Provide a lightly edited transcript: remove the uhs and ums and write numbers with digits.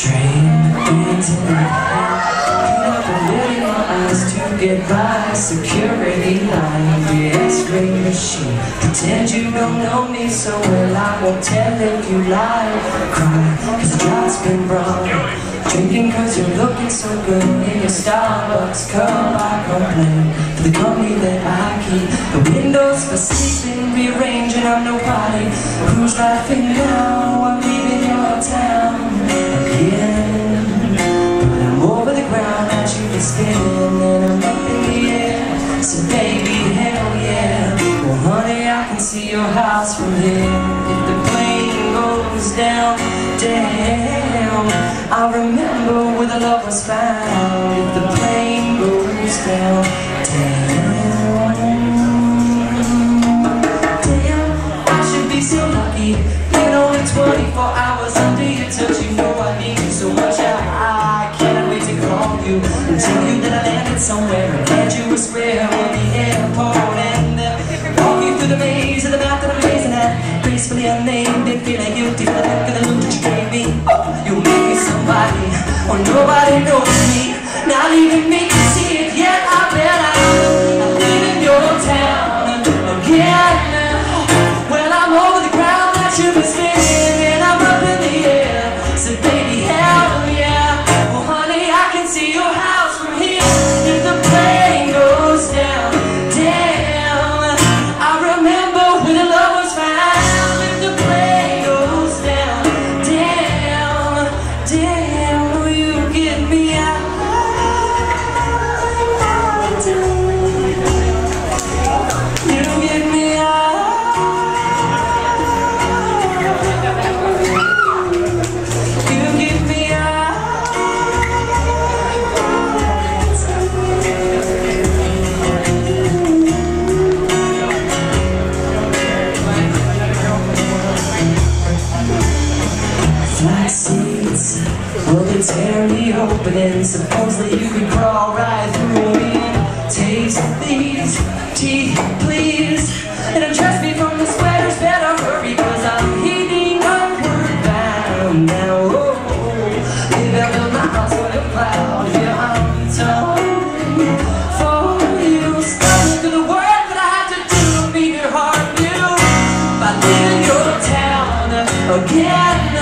train that begins in the night. Put up a lid in our eyes to get by. Security line, the x-ray machine. Pretend you don't know me so well, I won't tell if you lie. Cry, cause God's been wrong. Drinking cause you're looking so good in your Starbucks cup. I complain for the company that I keep. The windows for sleeping, rearranging, I'm nobody. Who's laughing now? I'm leaving your town again. But I'm over the ground that you've been spinning, and I'm up in the air. So baby, hell yeah. Well honey, I can see your house from here. If the plane goes down, damn, I remember where the love was found. If the plane goes down, damn, damn, I should be so lucky. Been only 24 hours under your touch. You know I need you so much. I can't wait to call you and tell you that I landed somewhere and that you were square at the airport, and walk you through the maze of the mouth that I'm gazing at, gracefully unnamed and feeling guilty for the look of the moon that you gave me. Oh, you made somebody, or nobody knows me, not even me can see it yet. I bet I'm leaving your town again. Well, I'm over the ground that you've been spinning, and I'm up in the air. So baby, hell yeah. Well, honey, I can see your house from here. If the plane goes down, damn, I remember when the love was found. If the plane goes down, damn. Damn, will you get me out? You get me out. You get me out. Fly seats. Well, they tear me open and supposedly you could crawl right through me. Taste these teeth, please, and undress me from the sweaters. Better hurry, cause I'm heating upward bound now. Oh, live out of my house on a cloud. Yeah, I'm done for you. Stuck to the work that I had to do to make your heart new. By leaving your town again.